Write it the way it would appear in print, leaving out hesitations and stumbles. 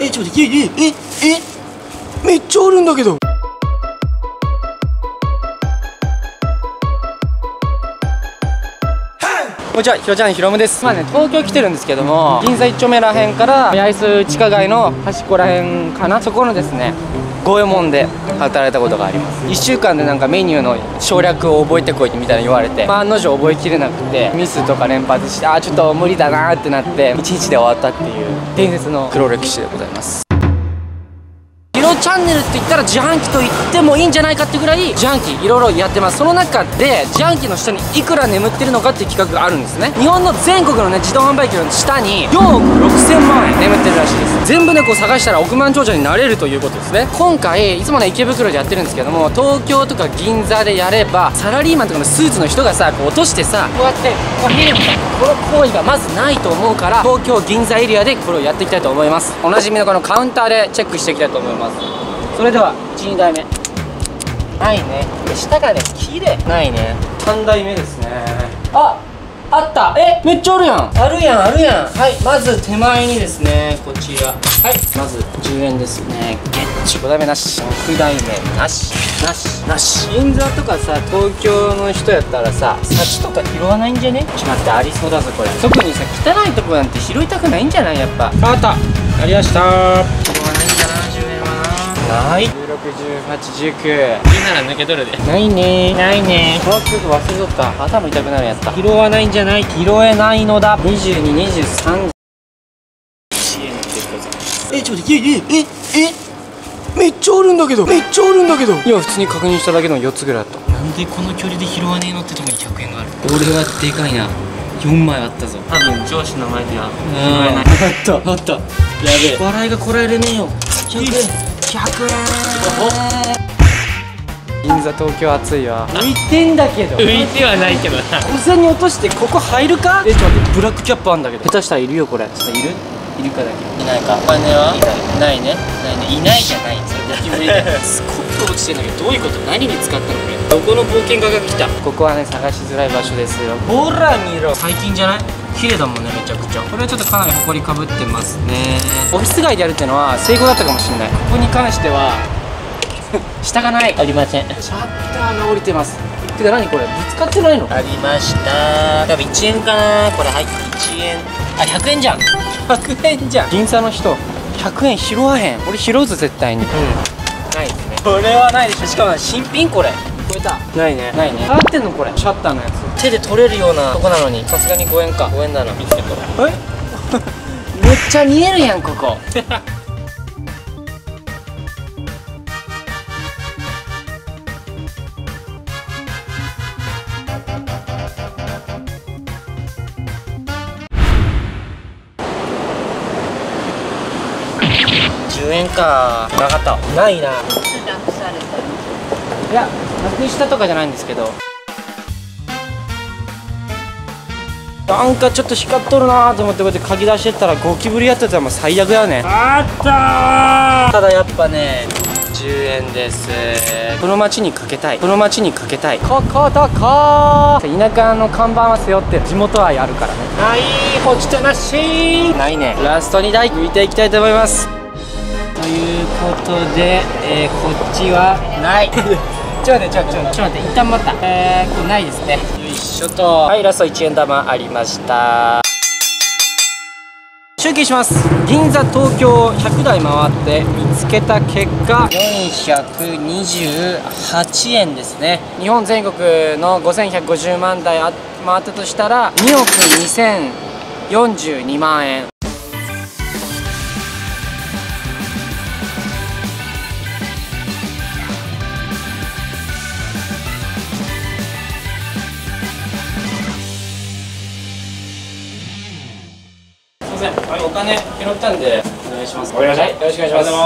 ちょっと待って、めっちゃあるんだけど。こんにちは、ひろちゃんひろむです。今ね、東京来てるんですけども、銀座1丁目らへんから八重洲地下街の端っこらへんかな、そこのですね五右衛門で働いたことがあります。1週間でなんかメニューの省略を覚えてこいみたいに言われて、案の定覚えきれなくてミスとか連発して、ちょっと無理だなーってなって1日で終わったっていう伝説の黒歴史でございます。ひろチャンネルって言ったら自販機と言ってもいいんじゃないかってぐらい自販機いろいろやってます。その中で自販機の下にいくら眠ってるのかっていう企画があるんですね。日本の全国のね、自動販売機の下に4億6000万円眠ってるらしいです。全部ね、こう探したら億万長者になれるということですね。今回いつもね、池袋でやってるんですけども、東京とか銀座でやればサラリーマンとかのスーツの人がさ、こう落としてさ、こうやってこう見るみたいな、この行為がまずないと思うから、東京銀座エリアでこれをやっていきたいと思います。おなじみのこのカウンターでチェックしていきたいと思います。それでは1、2台目ないね。下がね、きれいないね。3台目ですね。あった。めっちゃあるやん、あるやん、あるやん。はい、まず手前にですね、こちら、はい、まず10円ですね。ゲッチ。5台目なし、6台目なし、なし、なし。銀座とかさ、東京の人やったらさ、札とか拾わないんじゃね。ちょっと待って、ありそうだぞこれ。特にさ、汚いとこなんて拾いたくないんじゃない。やっぱあった、ありました。ない。16、18、19。17抜け取るで。ないねー、ないねー。結局忘れとった。頭痛くなるやつだ。拾わないんじゃない。拾えないのだ。22、23。CM って言ったぞ。ちょっと待って、めっちゃあるんだけど。めっちゃあるんだけど。今普通に確認しただけの4つぐらいあった。なんでこの距離で拾わねえのってとこに100円がある。俺はでかいな。4枚あったぞ。多分上司の前では拾えない。あった、あった。やべえ。笑いがこらえれねえよ。100円。100円。銀座東京暑いわ。浮いてんだけど。浮いてはないけどな。お皿に落としてここ入るか。ちょっと待って、ブラックキャップあんだけど。下手したらいるよこれ。ちょっといる？いるかだけ。いないか。お金は？ないね。ないね。いないじゃない。それだけ無理だよ。スコップ落ちてんだけど、どういうこと？何に使ったのこれ？どこの冒険家が来た？ここはね、探しづらい場所ですよ。ほら見ろ。最近じゃない？綺麗だもんね、めちゃくちゃ。これはちょっとかなり埃かぶってますね。オフィス街でやるっていうのは成功だったかもしれない。ここに関しては下がない。ありません。シャッターが降りてます。てか何これ、ぶつかってないの？ありました。多分1円かなこれ。はい、1円。あ、100円じゃん、100円じゃん。銀座の人100円拾わへん。俺拾うぞ絶対に。うん、ないですね。これはないでしょ。しかも新品。これ超えた。ないね、ないね。合ってんのこれ、シャッターのやつ。手で取れるようなとこなのに、さすがに5円か。5円だな、見てこれ。めっちゃ見えるやんここ。10円か。なかった、ないな。いや、なくしたとかじゃないんですけど、なんかちょっと光っとるなーと思って、こうやって書き出してったらゴキブリやってたらもう最悪やね。あったー。ただやっぱね、10円です。この街にかけたい、この街にかけたい。ここどこー。田舎の看板は背負ってる、地元愛あるからね。ないー。落ちてなしー。ないね。ラスト2台浮いていきたいと思います。ということで、こっちはない。ちょっと待って、一旦待った。これないですね。よいしょと。はい、ラスト1円玉ありました。集計します。銀座東京を100台回って見つけた結果、428円ですね。日本全国の5150万台回ったとしたら2億2042万円。お金拾ったんでお願いします。お願いします。よろしくお願いします。